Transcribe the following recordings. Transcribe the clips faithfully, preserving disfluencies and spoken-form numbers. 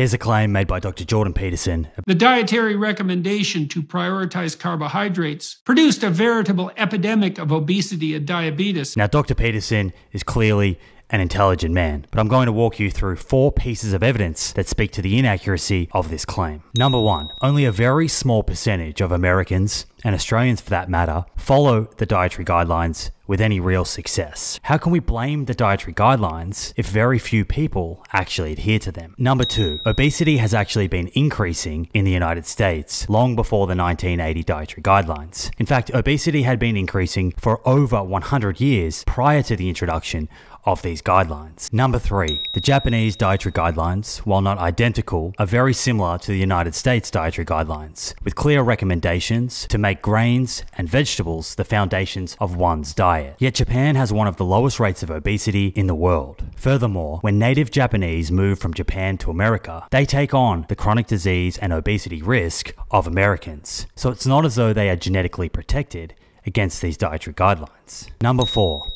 Here's a claim made by Doctor Jordan Peterson. The dietary recommendation to prioritize carbohydrates produced a veritable epidemic of obesity and diabetes. Now, Doctor Peterson is clearly an intelligent man, but I'm going to walk you through four pieces of evidence that speak to the inaccuracy of this claim. Number one, only a very small percentage of Americans, and Australians for that matter, follow the dietary guidelines with any real success. How can we blame the dietary guidelines if very few people actually adhere to them? Number two, obesity has actually been increasing in the United States long before the nineteen eighty dietary guidelines. In fact, obesity had been increasing for over one hundred years prior to the introduction of these guidelines. Number three, the Japanese dietary guidelines, while not identical, are very similar to the United States dietary guidelines, with clear recommendations to make grains and vegetables the foundations of one's diet. Yet Japan has one of the lowest rates of obesity in the world. Furthermore, when native Japanese move from Japan to America, they take on the chronic disease and obesity risk of Americans. So it's not as though they are genetically protected against these dietary guidelines. Number four,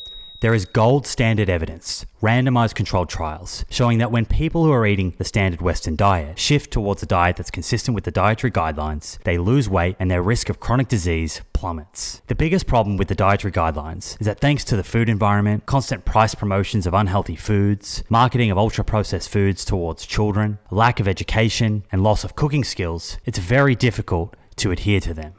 there is gold standard evidence, randomized controlled trials, showing that when people who are eating the standard Western diet shift towards a diet that's consistent with the dietary guidelines, they lose weight and their risk of chronic disease plummets. The biggest problem with the dietary guidelines is that thanks to the food environment, constant price promotions of unhealthy foods, marketing of ultra-processed foods towards children, lack of education, and loss of cooking skills, it's very difficult to adhere to them.